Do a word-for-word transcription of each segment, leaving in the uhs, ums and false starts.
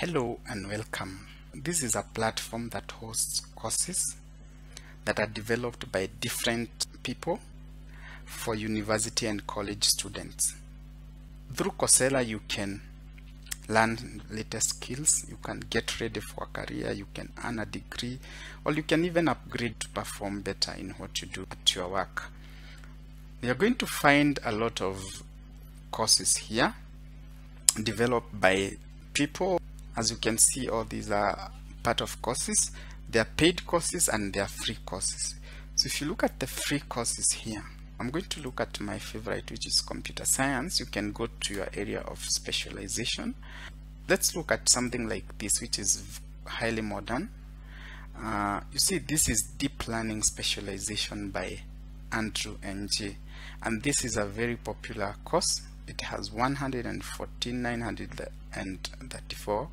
Hello and welcome. This is a platform that hosts courses that are developed by different people for university and college students. Through Coursera, you can learn latest skills, you can get ready for a career, you can earn a degree, or you can even upgrade to perform better in what you do at your work. You are going to find a lot of courses here developed by people. As you can see, all these are part of courses. They are paid courses and they are free courses. So if you look at the free courses here, I'm going to look at my favorite, which is computer science. You can go to your area of specialization. Let's look at something like this, which is highly modern. Uh, you see, this is deep learning specialization by Andrew N G, and this is a very popular course. It has one hundred fourteen thousand nine hundred thirty-four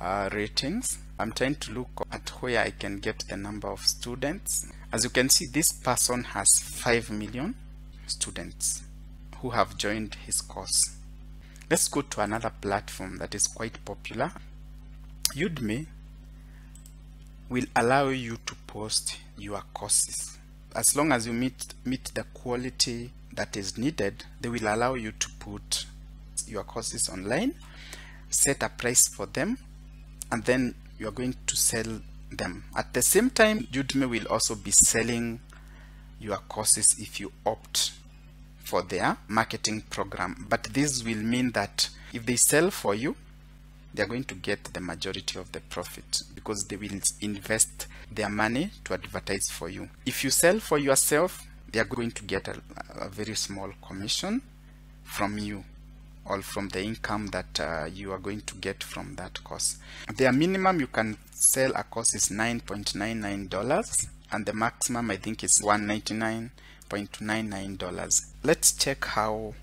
uh, ratings. I'm trying to look at where I can get the number of students. As you can see, this person has five million students who have joined his course. Let's go to another platform that is quite popular. Udemy will allow you to post your courses. As long as you meet, meet the quality that is needed, they will allow you to put your courses online, set a price for them, and then you are going to sell them. At the same time, Udemy will also be selling your courses if you opt for their marketing program. But this will mean that if they sell for you, they are going to get the majority of the profit because they will invest their money to advertise for you. If you sell for yourself, they are going to get a, a very small commission from you, or from the income that uh, you are going to get from that course. The minimum you can sell a course is nine ninety-nine dollars, and the maximum I think is one ninety-nine ninety-nine dollars. Let's check how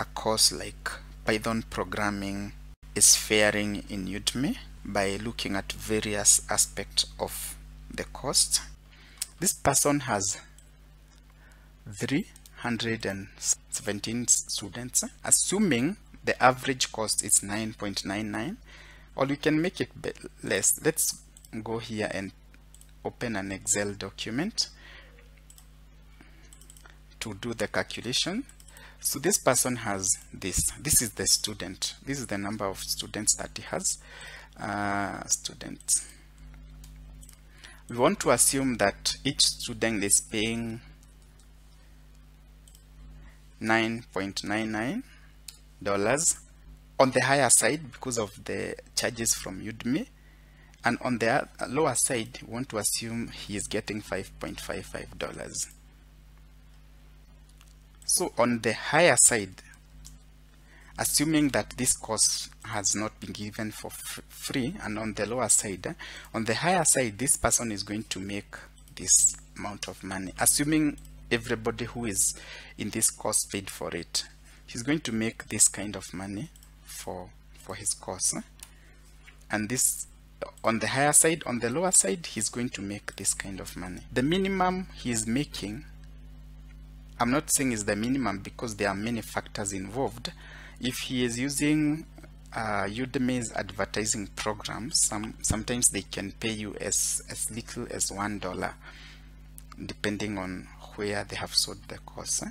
a course like Python programming is faring in Udemy by looking at various aspects of the cost. This person has three hundred seventeen students. Assuming the average cost is nine ninety-nine, or you can make it less. Let's go here and open an Excel document to do the calculation. So this person has this. This is the student. This is the number of students that he has. Uh, students. We want to assume that each student is paying nine ninety-nine dollars, on the higher side because of the charges from Udemy, and on the lower side we want to assume he is getting five fifty-five dollars. So on the higher side, assuming that this course has not been given for free, and on the lower side, on the higher side, this person is going to make this amount of money, assuming everybody who is in this course paid for it. He's going to make this kind of money for for his course, and this on the higher side, on the lower side, he's going to make this kind of money. The minimum he is making, I'm not saying is the minimum because there are many factors involved. If he is using uh, Udemy's advertising program, some sometimes they can pay you as as little as one dollar, depending on where they have sold the course.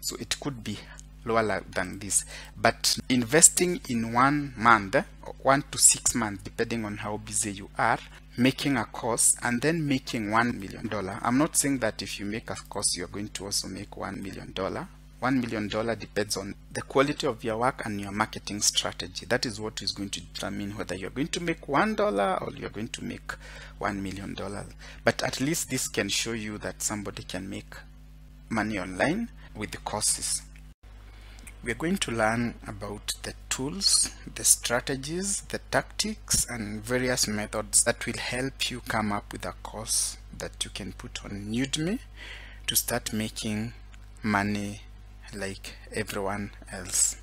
So it could be lower than this, but investing in one month, one to six months, depending on how busy you are, making a course and then making one million dollars. I'm not saying that if you make a course, you're going to also make one million dollars. One million dollars depends on the quality of your work and your marketing strategy. That is what is going to determine whether you're going to make one dollar or you're going to make one million dollars. But at least this can show you that somebody can make money online with the courses. We're going to learn about the tools, the strategies, the tactics, and various methods that will help you come up with a course that you can put on Udemy to start making money like everyone else.